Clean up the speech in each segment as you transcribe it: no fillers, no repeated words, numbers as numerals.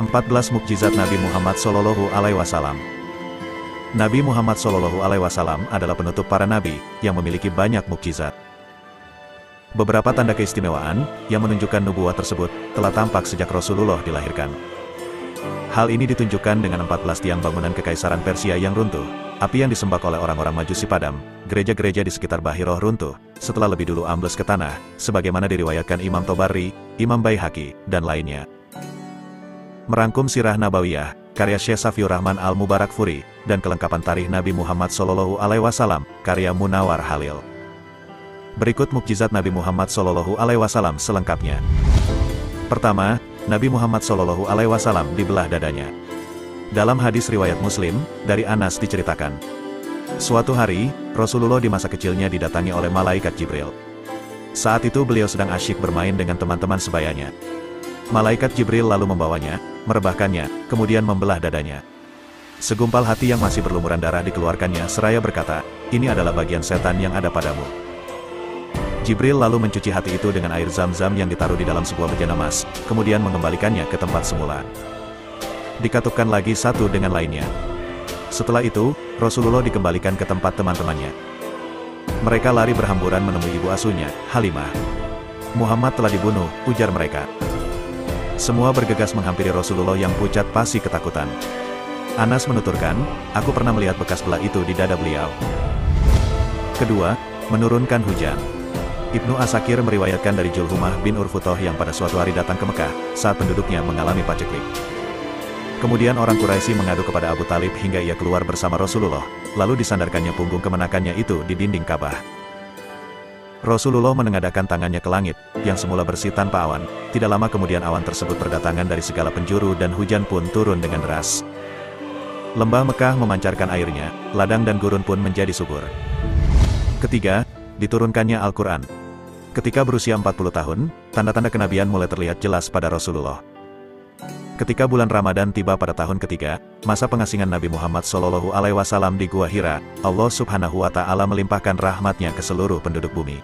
14 Mukjizat Nabi Muhammad Shallallahu Alaihi Wasallam. Nabi Muhammad Shallallahu Alaihi Wasallam adalah penutup para nabi yang memiliki banyak mukjizat. Beberapa tanda keistimewaan yang menunjukkan nubuat tersebut telah tampak sejak Rasulullah dilahirkan. Hal ini ditunjukkan dengan 14 tiang bangunan kekaisaran Persia yang runtuh, api yang disembah oleh orang-orang Majusi padam, gereja-gereja di sekitar Bahiroh runtuh, setelah lebih dulu ambles ke tanah, sebagaimana diriwayatkan Imam Tobari, Imam Baihaqi, dan lainnya. Merangkum Sirah Nabawiyah, karya Syekh Safiurrahman Al-Mubarakfuri, dan kelengkapan tarikh Nabi Muhammad Shallallahu Alaihi Wasallam, karya Munawar Halil. Berikut mukjizat Nabi Muhammad Shallallahu Alaihi Wasallam selengkapnya. Pertama, Nabi Muhammad Shallallahu Alaihi Wasallam dibelah dadanya. Dalam hadis riwayat Muslim, dari Anas diceritakan, suatu hari, Rasulullah di masa kecilnya didatangi oleh Malaikat Jibril. Saat itu beliau sedang asyik bermain dengan teman-teman sebayanya. Malaikat Jibril lalu membawanya, merebahkannya, kemudian membelah dadanya. Segumpal hati yang masih berlumuran darah dikeluarkannya seraya berkata, ini adalah bagian setan yang ada padamu. Jibril lalu mencuci hati itu dengan air zam-zam yang ditaruh di dalam sebuah bejana emas, kemudian mengembalikannya ke tempat semula. Dikatupkan lagi satu dengan lainnya. Setelah itu, Rasulullah dikembalikan ke tempat teman-temannya. Mereka lari berhamburan menemui ibu asuhnya, Halimah. Muhammad telah dibunuh, ujar mereka. Semua bergegas menghampiri Rasulullah yang pucat pasi ketakutan. Anas menuturkan, aku pernah melihat bekas belah itu di dada beliau. Kedua, menurunkan hujan. Ibnu Asakir meriwayatkan dari Julhumah bin Urfutoh yang pada suatu hari datang ke Mekah, saat penduduknya mengalami paceklik. Kemudian orang Quraisy mengadu kepada Abu Talib hingga ia keluar bersama Rasulullah, lalu disandarkannya punggung kemenakannya itu di dinding Ka'bah. Rasulullah menengadahkan tangannya ke langit, yang semula bersih tanpa awan. Tidak lama kemudian awan tersebut berdatangan dari segala penjuru dan hujan pun turun dengan deras. Lembah Mekah memancarkan airnya, ladang dan gurun pun menjadi subur. Ketiga, diturunkannya Al-Quran. Ketika berusia 40 tahun, tanda-tanda kenabian mulai terlihat jelas pada Rasulullah. Ketika bulan Ramadan tiba pada tahun ketiga, masa pengasingan Nabi Muhammad Shallallahu Alaihi Wasallam di Gua Hira, Allah Subhanahu Wa Ta'ala melimpahkan rahmatnya ke seluruh penduduk bumi.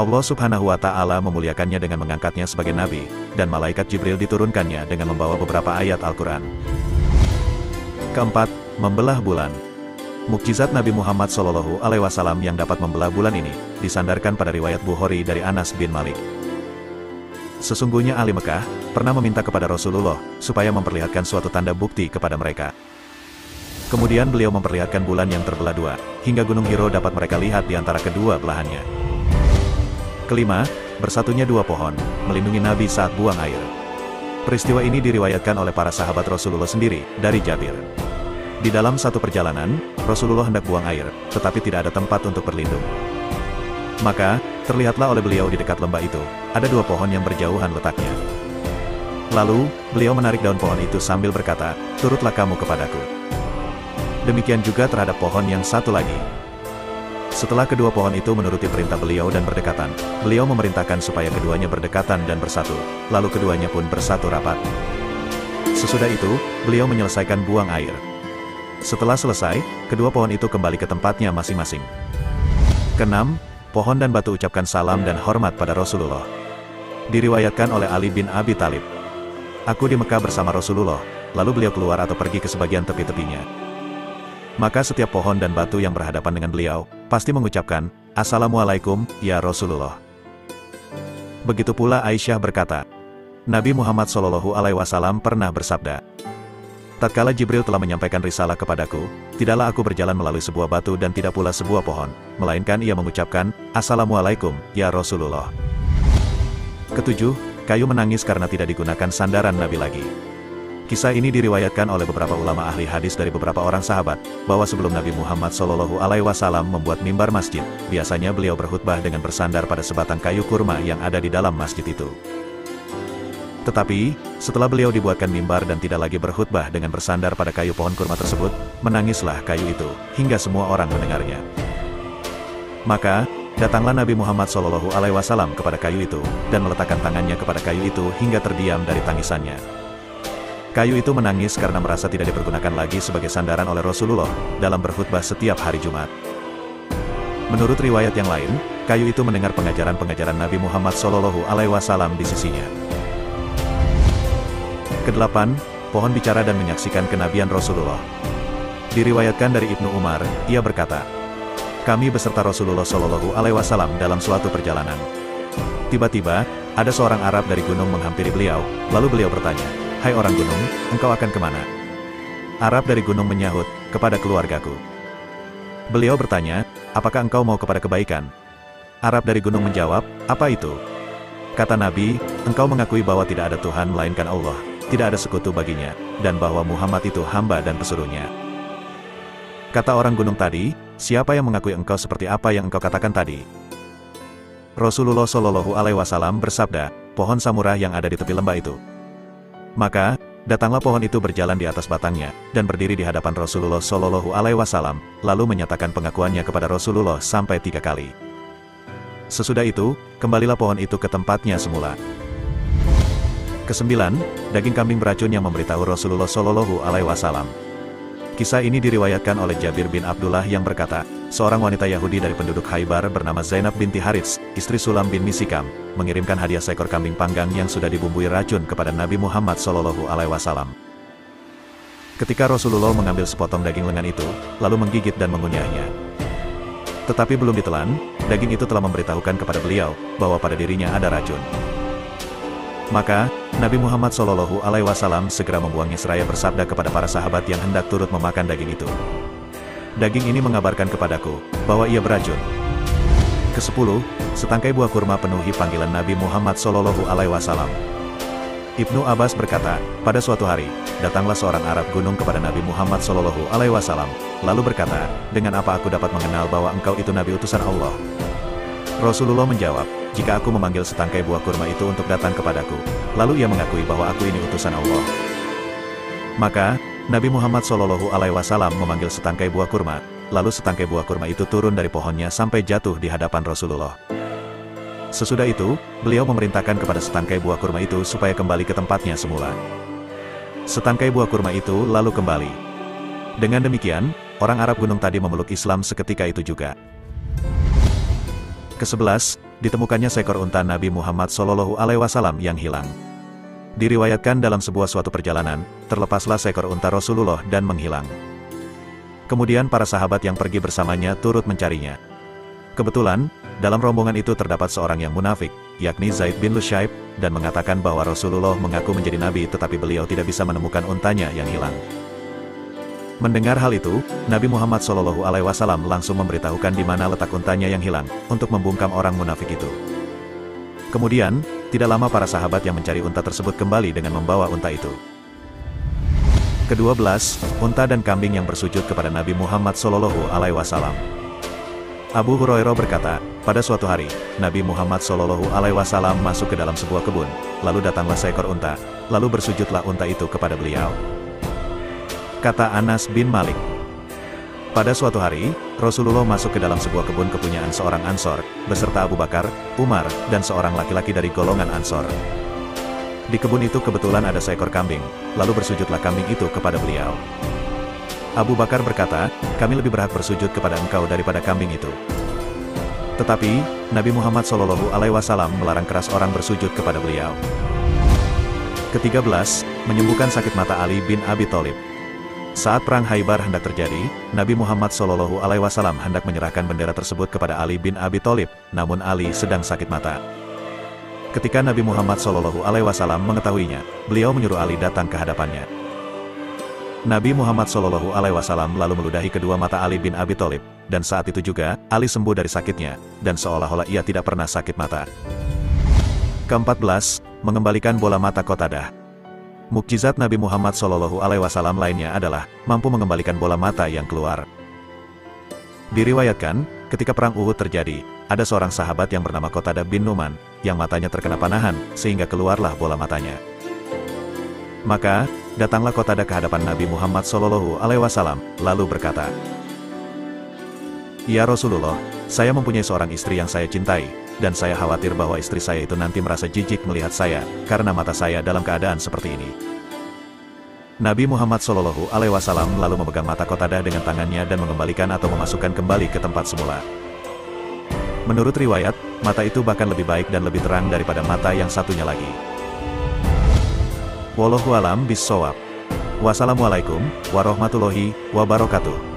Allah Subhanahu Wa Ta'ala memuliakannya dengan mengangkatnya sebagai Nabi, dan Malaikat Jibril diturunkannya dengan membawa beberapa ayat Al-Quran. Keempat, membelah bulan. Mukjizat Nabi Muhammad Shallallahu Alaihi Wasallam yang dapat membelah bulan ini, disandarkan pada riwayat Bukhari dari Anas bin Malik. Sesungguhnya ahli Mekah pernah meminta kepada Rasulullah supaya memperlihatkan suatu tanda bukti kepada mereka. Kemudian beliau memperlihatkan bulan yang terbelah dua, hingga Gunung Hira dapat mereka lihat di antara kedua belahannya. Kelima, bersatunya dua pohon, melindungi Nabi saat buang air. Peristiwa ini diriwayatkan oleh para sahabat Rasulullah sendiri, dari Jabir. Di dalam satu perjalanan, Rasulullah hendak buang air, tetapi tidak ada tempat untuk berlindung. Maka, terlihatlah oleh beliau di dekat lembah itu, ada dua pohon yang berjauhan letaknya. Lalu, beliau menarik daun pohon itu sambil berkata, turutlah kamu kepadaku. Demikian juga terhadap pohon yang satu lagi. Setelah kedua pohon itu menuruti perintah beliau dan berdekatan, beliau memerintahkan supaya keduanya berdekatan dan bersatu, lalu keduanya pun bersatu rapat. Sesudah itu, beliau menyelesaikan buang air. Setelah selesai, kedua pohon itu kembali ke tempatnya masing-masing. Keenam, pohon dan batu ucapkan salam dan hormat pada Rasulullah. Diriwayatkan oleh Ali bin Abi Thalib. Aku di Mekah bersama Rasulullah, lalu beliau keluar atau pergi ke sebagian tepi-tepinya. Maka setiap pohon dan batu yang berhadapan dengan beliau, pasti mengucapkan, Assalamualaikum, ya Rasulullah. Begitu pula Aisyah berkata, Nabi Muhammad Shallallahu Alaihi Wasallam pernah bersabda, tatkala Jibril telah menyampaikan risalah kepadaku, tidaklah aku berjalan melalui sebuah batu dan tidak pula sebuah pohon, melainkan ia mengucapkan, Assalamualaikum, ya Rasulullah. Ketujuh, kayu menangis karena tidak digunakan sandaran Nabi lagi. Kisah ini diriwayatkan oleh beberapa ulama ahli hadis dari beberapa orang sahabat, bahwa sebelum Nabi Muhammad Shallallahu Alaihi Wasallam membuat mimbar masjid, biasanya beliau berkhutbah dengan bersandar pada sebatang kayu kurma yang ada di dalam masjid itu. Tetapi, setelah beliau dibuatkan mimbar dan tidak lagi berkhutbah dengan bersandar pada kayu pohon kurma tersebut, menangislah kayu itu, hingga semua orang mendengarnya. Maka, datanglah Nabi Muhammad Shallallahu Alaihi Wasallam kepada kayu itu, dan meletakkan tangannya kepada kayu itu hingga terdiam dari tangisannya. Kayu itu menangis karena merasa tidak dipergunakan lagi sebagai sandaran oleh Rasulullah dalam berkhutbah setiap hari Jumat. Menurut riwayat yang lain, kayu itu mendengar pengajaran-pengajaran Nabi Muhammad Shallallahu Alaihi Wasallam di sisinya. Kedelapan, pohon bicara dan menyaksikan kenabian Rasulullah. Diriwayatkan dari Ibnu Umar, ia berkata, kami beserta Rasulullah Shallallahu Alaihi Wasallam dalam suatu perjalanan. Tiba-tiba, ada seorang Arab dari gunung menghampiri beliau, lalu beliau bertanya, hai orang gunung, engkau akan kemana? Arab dari gunung menyahut, kepada keluargaku. Beliau bertanya, apakah engkau mau kepada kebaikan? Arab dari gunung menjawab, apa itu? Kata Nabi, engkau mengakui bahwa tidak ada Tuhan melainkan Allah, tidak ada sekutu baginya, dan bahwa Muhammad itu hamba dan pesuruhnya. Kata orang gunung tadi, siapa yang mengakui engkau seperti apa yang engkau katakan tadi? Rasulullah Shallallahu Alaihi Wasallam bersabda, pohon samurah yang ada di tepi lembah itu. Maka, datanglah pohon itu berjalan di atas batangnya, dan berdiri di hadapan Rasulullah Shallallahu Alaihi Wasallam, lalu menyatakan pengakuannya kepada Rasulullah sampai 3 kali. Sesudah itu, kembalilah pohon itu ke tempatnya semula. Kesembilan, daging kambing beracun yang memberitahu Rasulullah Shallallahu Alaihi Wasallam. Kisah ini diriwayatkan oleh Jabir bin Abdullah yang berkata, seorang wanita Yahudi dari penduduk Khaybar bernama Zainab binti Harits, istri Sulam bin Misikam, mengirimkan hadiah seekor kambing panggang yang sudah dibumbui racun kepada Nabi Muhammad SAW. Ketika Rasulullah mengambil sepotong daging lengan itu, lalu menggigit dan mengunyahnya. Tetapi belum ditelan, daging itu telah memberitahukan kepada beliau, bahwa pada dirinya ada racun. Maka, Nabi Muhammad SAW segera membuangnya seraya bersabda kepada para sahabat yang hendak turut memakan daging itu. Daging ini mengabarkan kepadaku, bahwa ia beracun. Kesepuluh, setangkai buah kurma penuhi panggilan Nabi Muhammad SAW. Ibnu Abbas berkata, pada suatu hari, datanglah seorang Arab gunung kepada Nabi Muhammad SAW, lalu berkata, dengan apa aku dapat mengenal bahwa engkau itu Nabi utusan Allah? Rasulullah menjawab, jika aku memanggil setangkai buah kurma itu untuk datang kepadaku, lalu ia mengakui bahwa aku ini utusan Allah. Maka, Nabi Muhammad SAW memanggil setangkai buah kurma, lalu setangkai buah kurma itu turun dari pohonnya sampai jatuh di hadapan Rasulullah. Sesudah itu, beliau memerintahkan kepada setangkai buah kurma itu supaya kembali ke tempatnya semula. Setangkai buah kurma itu lalu kembali. Dengan demikian, orang Arab gunung tadi memeluk Islam seketika itu juga. Kesebelas, ditemukannya seekor unta Nabi Muhammad SAW yang hilang. Diriwayatkan dalam sebuah suatu perjalanan, terlepaslah seekor unta Rasulullah dan menghilang. Kemudian para sahabat yang pergi bersamanya turut mencarinya. Kebetulan, dalam rombongan itu terdapat seorang yang munafik, yakni Zaid bin Lushayb, dan mengatakan bahwa Rasulullah mengaku menjadi Nabi tetapi beliau tidak bisa menemukan untanya yang hilang. Mendengar hal itu, Nabi Muhammad SAW langsung memberitahukan di mana letak untanya yang hilang, untuk membungkam orang munafik itu. Kemudian, tidak lama para sahabat yang mencari unta tersebut kembali dengan membawa unta itu. Kedua belas, unta dan kambing yang bersujud kepada Nabi Muhammad SAW. Abu Hurairah berkata, pada suatu hari, Nabi Muhammad SAW masuk ke dalam sebuah kebun, lalu datanglah seekor unta, lalu bersujudlah unta itu kepada beliau. Kata Anas bin Malik, pada suatu hari, Rasulullah masuk ke dalam sebuah kebun kepunyaan seorang Ansor, beserta Abu Bakar, Umar, dan seorang laki-laki dari golongan Ansor. Di kebun itu kebetulan ada seekor kambing, lalu bersujudlah kambing itu kepada beliau. Abu Bakar berkata, kami lebih berhak bersujud kepada engkau daripada kambing itu. Tetapi, Nabi Muhammad SAW melarang keras orang bersujud kepada beliau. Ketiga belas, menyembuhkan sakit mata Ali bin Abi Thalib. Saat perang Khaybar hendak terjadi, Nabi Muhammad SAW hendak menyerahkan bendera tersebut kepada Ali bin Abi Thalib, namun Ali sedang sakit mata. Ketika Nabi Muhammad SAW mengetahuinya, beliau menyuruh Ali datang ke hadapannya. Nabi Muhammad SAW lalu meludahi kedua mata Ali bin Abi Thalib, dan saat itu juga, Ali sembuh dari sakitnya, dan seolah-olah ia tidak pernah sakit mata. Keempat belas, mengembalikan bola mata Qotadah. Mukjizat Nabi Muhammad SAW lainnya adalah, mampu mengembalikan bola mata yang keluar. Diriwayatkan, ketika perang Uhud terjadi, ada seorang sahabat yang bernama Qotadah bin Numan, yang matanya terkena panahan, sehingga keluarlah bola matanya. Maka, datanglah Qotadah ke hadapan Nabi Muhammad SAW, lalu berkata, ya Rasulullah, saya mempunyai seorang istri yang saya cintai, dan saya khawatir bahwa istri saya itu nanti merasa jijik melihat saya, karena mata saya dalam keadaan seperti ini. Nabi Muhammad SAW lalu memegang mata Qotadah dengan tangannya dan mengembalikan atau memasukkan kembali ke tempat semula. Menurut riwayat, mata itu bahkan lebih baik dan lebih terang daripada mata yang satunya lagi. Wallahu a'lam bishshawab. Wassalamualaikum warahmatullahi wabarakatuh.